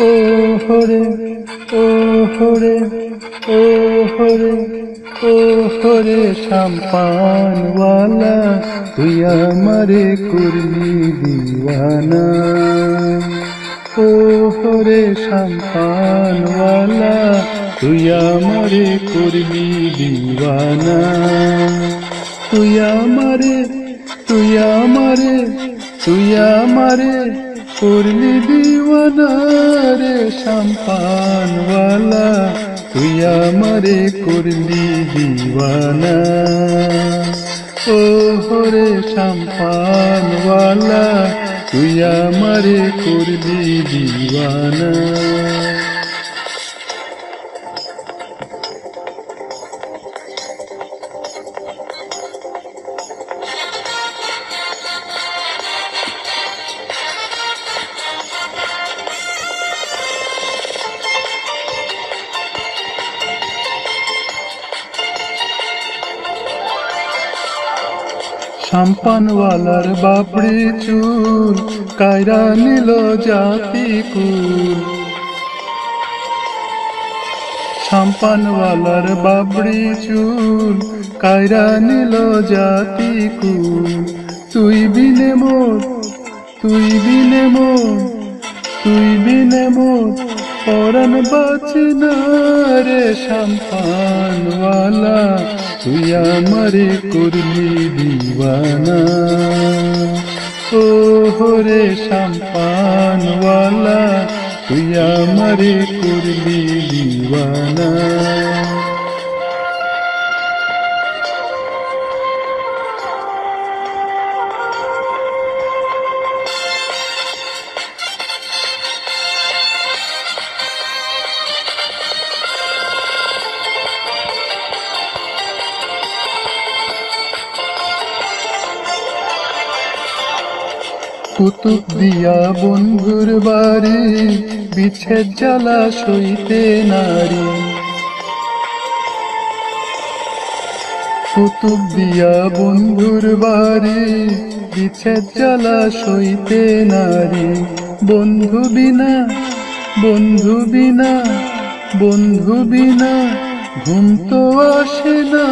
ओ हरे शाम्पान वाला तुई आमारे करली दीवाना। ओ हरे शाम्पान वाला तुई आमारे करली दीवाना। तुई आमारे करली दीवाना रे शाम्पान वाला तुई आमारे करली दीवाना। ओ हरे शाम्पान वाला तुई आमारे करली दीवाना। शाम्पान वालार बाबड़ी चूल कायरा निलो जाति कुल। शाम्पान वालार बाबड़ी चूल कायरा निलो जाति कुल। तुई बिने मोर परान बाचे ना रे शाम्पान वाला तुई आमारे करली दीवाना। ओ हरे शाम्पान वाला तुई आमारे करली दीवाना। कुतुब दिया बंधुर बाड़ी बिछे जला सईते नारी। कुतुब दिया बंधुर बाड़ी बिछे जला सईते नारी। बंधु बिना घुम तो आसे ना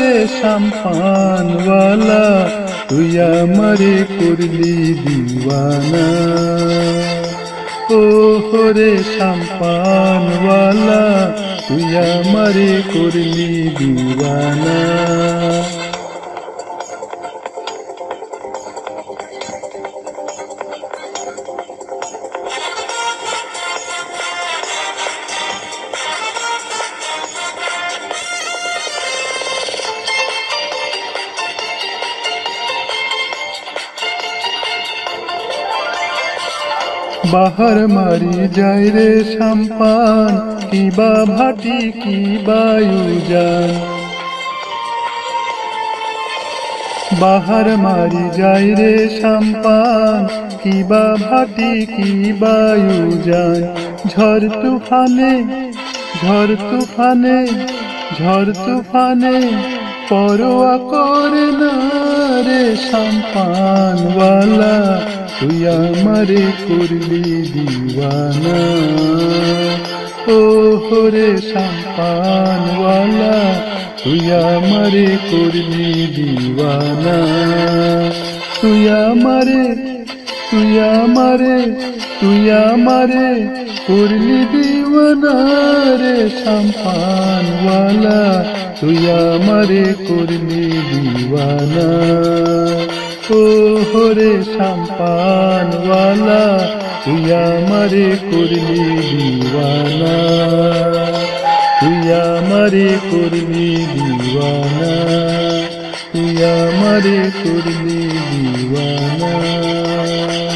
रे शाम्पान वाला तुई आमारे करली दीवाना। ओ हरे शाम्पान वाला तुई आमारे करली दीवाना। बाहर मारी जाए रे शाम्पान की बा भाटी की वायु जान। बाहर मारी जाए रे शाम्पान की बा भाटी की वायु जान। झड़ तूफाने परवा करे ना रे शाम्पान वाला तुई आमारे करली दीवाना। ओ हरे शाम्पान वाला तुई आमारे करली दीवाना। तुई आमारे करली दीवाना रे शाम्पान वाला तुई आमारे करली दीवाना। ओ हरे शाम्पान वाला तुई आमारे करली दीवाना। तुई आमारे करली दीवाना। तुई आमारे करली दीवाना।